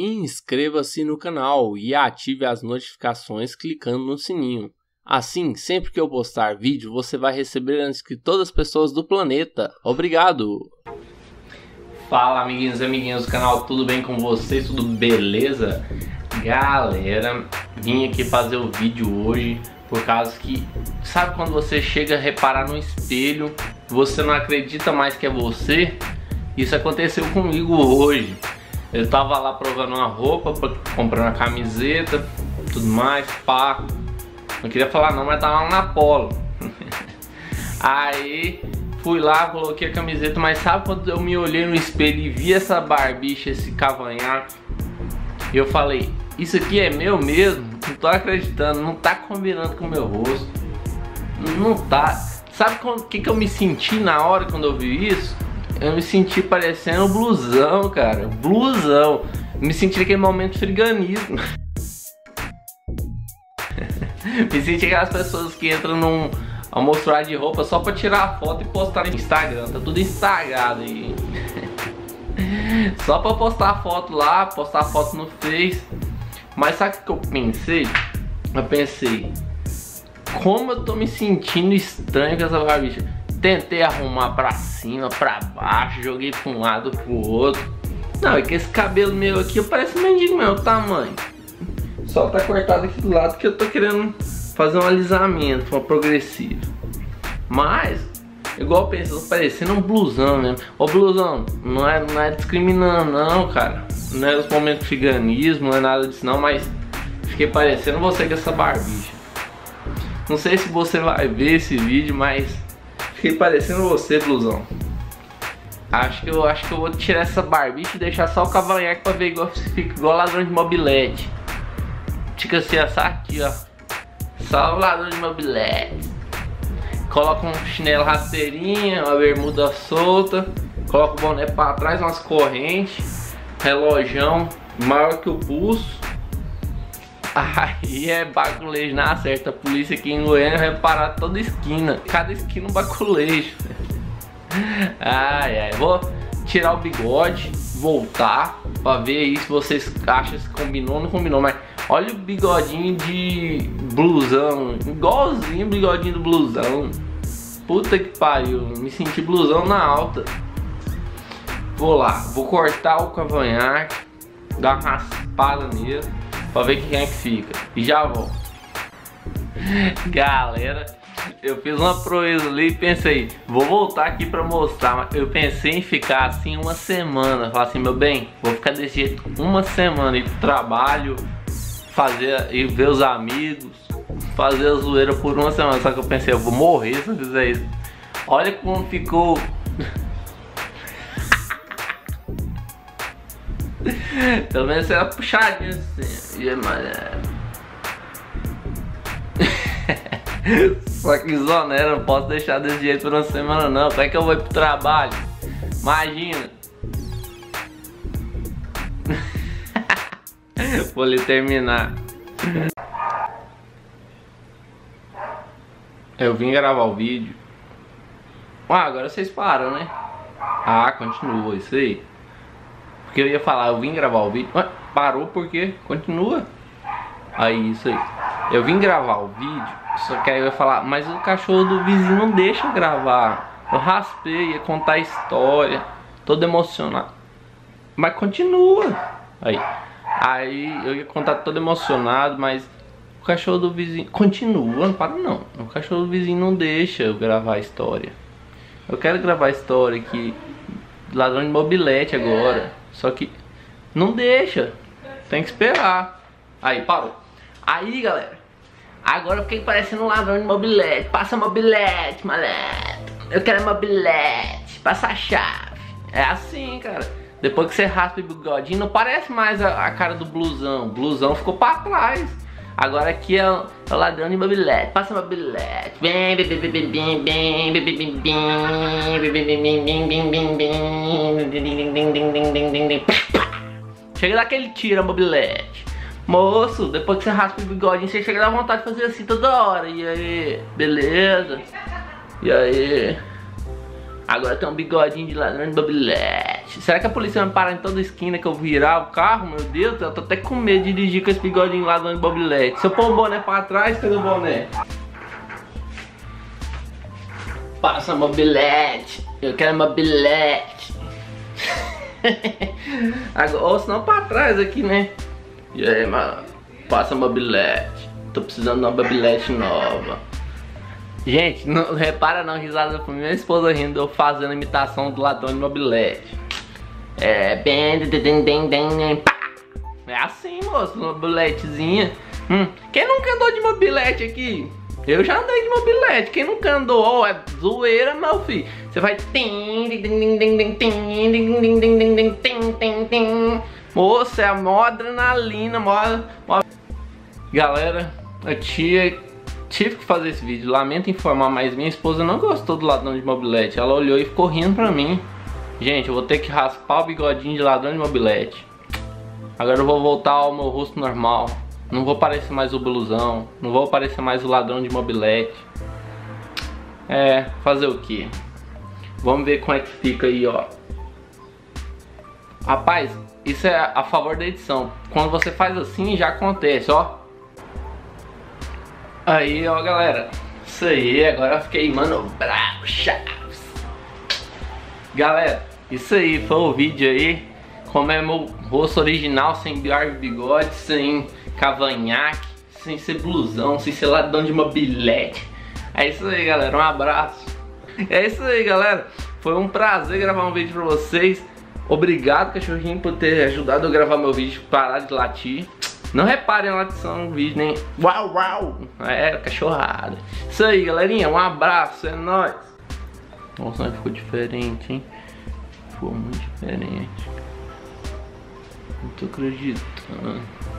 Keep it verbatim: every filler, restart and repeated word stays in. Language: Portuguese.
Inscreva-se no canal e ative as notificações clicando no sininho. Assim, sempre que eu postar vídeo, você vai receber antes que todas as pessoas do planeta. Obrigado! Fala, amiguinhos e amiguinhas do canal, tudo bem com vocês? Tudo beleza? Galera, vim aqui fazer o vídeo hoje por causa que, sabe quando você chega a reparar no espelho, você não acredita mais que é você? Isso aconteceu comigo hoje. Eu tava lá provando uma roupa, comprando uma camiseta, tudo mais, pá. Não queria falar não, mas tava lá na Polo. Aí fui lá, coloquei a camiseta, mas sabe quando eu me olhei no espelho e vi essa barbicha, esse cavanhaque? Eu falei, isso aqui é meu mesmo? Não tô acreditando, não tá combinando com o meu rosto. Não tá. Sabe o que que eu me senti na hora quando eu vi isso? Eu me senti parecendo blusão, cara. Blusão. Me senti naquele momento friganismo. Me senti aquelas pessoas que entram num almoçar de roupa só pra tirar a foto e postar no Instagram. Tá tudo instagado aí. Só pra postar a foto lá, postar a foto no Face. Mas sabe o que eu pensei? Eu pensei, como eu tô me sentindo estranho com essa barbicha. Tentei arrumar pra cima, pra baixo, joguei pra um lado, pro outro. Não, é que esse cabelo meu aqui parece um mendigo meu, tamanho. Só tá cortado aqui do lado que eu tô querendo fazer um alisamento, uma progressiva. Mas, igual eu pensei, tô parecendo um blusão mesmo. Ô blusão, não é, não é discriminando não, cara. Não é os momentos de figanismo, não é nada disso não, mas fiquei parecendo você com essa barbicha. Não sei se você vai ver esse vídeo, mas... fiquei parecendo você, blusão. Acho que eu acho que eu vou tirar essa barbicha e deixar só o cavanhaque pra ver igual, fica igual ladrão de mobilete. Fica assim, essa aqui, ó. Só o ladrão de mobilete. Coloca um chinelo rasteirinha, uma bermuda solta. Coloca o boné pra trás, umas correntes. Relojão maior que o pulso. Aí é baculejo na certa. A polícia aqui em Goiânia vai parar toda esquina. Cada esquina um baculejo. Ai, ai. Vou tirar o bigode, voltar pra ver aí se vocês acham se combinou ou não combinou. Mas olha o bigodinho de blusão. Igualzinho o bigodinho do blusão. Puta que pariu. Me senti blusão na alta. Vou lá. Vou cortar o cavanhaque. Dar uma raspada nele. Pra ver quem é que fica. E já volto. Galera, eu fiz uma proeza ali e pensei, vou voltar aqui pra mostrar. Mas eu pensei em ficar assim uma semana. Falar assim, meu bem, vou ficar desse jeito uma semana. E trabalho, fazer, e ver os amigos, fazer a zoeira por uma semana. Só que eu pensei, eu vou morrer se eu fizer isso. Olha como ficou. Pelo menos era puxadinho assim. Só que zonera, não posso deixar desse jeito por uma semana não. Como é que eu vou ir pro trabalho? Imagina. Vou lhe terminar. Eu vim gravar o vídeo. Ah, agora vocês param, né? Ah, continua isso aí. Porque eu ia falar, eu vim gravar o vídeo. Ué, parou porque continua. Aí, isso aí. Eu vim gravar o vídeo, só que aí eu ia falar, mas o cachorro do vizinho não deixa eu gravar. Eu raspei, ia contar a história. Todo emocionado. Mas continua. Aí. Aí eu ia contar todo emocionado, mas o cachorro do vizinho. Continua, não para não. O cachorro do vizinho não deixa eu gravar a história. Eu quero gravar a história que ladrão de mobilete agora. Só que não deixa. Tem que esperar. Aí, parou. Aí, galera. Agora eu fiquei parecendo um ladrão de mobilete. Passa mobilete, maleto. Eu quero mobilete. Passa a chave. É assim, cara. Depois que você raspa o bigodinho, não parece mais a, a cara do blusão. O blusão ficou pra trás. Agora aqui é o, é o ladrão de mobilete. Passa mobilete. Bem, bem, bem, bem, bem, bem, bem, bem, bem, bem. Chega daquele tira mobilete. Moço, depois que você raspa o bigodinho, você chega da vontade de fazer assim toda hora. E aí, beleza? E aí? Agora tem um bigodinho de ladrão de mobilete. Será que a polícia vai me parar em toda esquina que eu virar o carro? Meu Deus, eu tô até com medo de dirigir com esse bigodinho lá do Bobilete. Se eu pôr o boné pra trás, pega o boné. Passa Mobilete. Eu quero Mobilete. Agora, ou senão pra trás aqui, né? E aí, mano? Passa Mobilete. Tô precisando de uma Mobilete nova. Gente, não repara não, risada pra minha esposa rindo, eu fazendo imitação do ladrão de Mobilete. É bem, bem, bem, bem, pá. É assim, moço, Mobiletezinha. Hum. Quem nunca andou de Mobilete aqui? Eu já andei de Mobilete. Quem nunca andou, ó, oh, é zoeira, meu filho. Você vai... Moço, é a mó adrenalina, mó... mó... Galera, a tia... Tive que fazer esse vídeo, lamento informar, mas minha esposa não gostou do ladrão de Mobilete. Ela olhou e ficou rindo pra mim. Gente, eu vou ter que raspar o bigodinho de ladrão de Mobilete. Agora eu vou voltar ao meu rosto normal. Não vou parecer mais o blusão. Não vou parecer mais o ladrão de Mobilete. É, fazer o quê? Vamos ver como é que fica aí, ó. Rapaz, isso é a favor da edição. Quando você faz assim, já acontece, ó. Aí, ó, galera, isso aí, agora eu fiquei, mano, bravo, chaves. Galera, isso aí, foi o vídeo aí, como é meu rosto original, sem barba e bigode, sem cavanhaque, sem ser blusão, sem ser ladrão de Mobilete. É isso aí, galera, um abraço. É isso aí, galera, foi um prazer gravar um vídeo pra vocês. Obrigado, cachorrinho, por ter ajudado eu a gravar meu vídeo, parar de latir. Não reparem a latição do vídeo, nem... Uau, uau! É, cachorrada. Isso aí, galerinha. Um abraço. É nóis. Nossa, ficou diferente, hein? Ficou muito diferente. Não tô acreditando.